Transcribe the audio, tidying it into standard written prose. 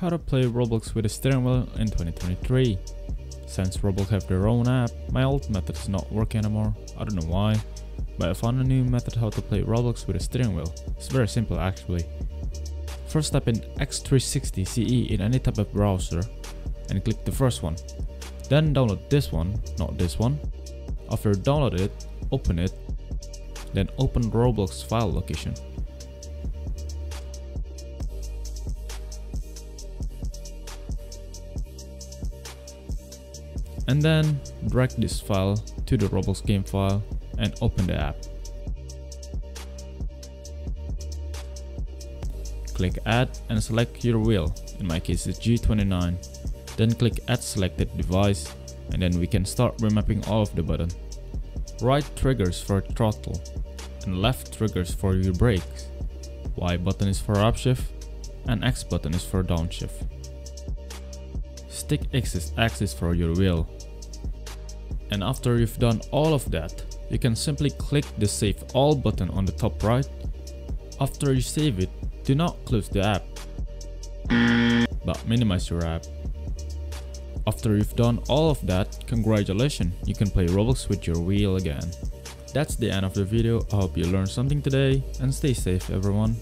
How to play Roblox with a steering wheel in 2023. Since Roblox have their own app, my old method is not working anymore, I don't know why, but I found a new method how to play Roblox with a steering wheel. It's very simple actually. First type in X360CE in any type of browser and click the first one. Then download this one, not this one. After you download it, open it, then open Roblox file location. And then drag this file to the Roblox game file and open the app. Click add and select your wheel, in my case it's G29. Then click add selected device and then we can start remapping all of the button. Right triggers for throttle and left triggers for your brakes. Y button is for upshift and X button is for downshift. Stick X is axis for your wheel. And after you've done all of that, you can simply click the save all button on the top right. After you save it, do not close the app, but minimize your app. After you've done all of that, congratulations, you can play Roblox with your wheel again. That's the end of the video. I hope you learned something today and stay safe everyone.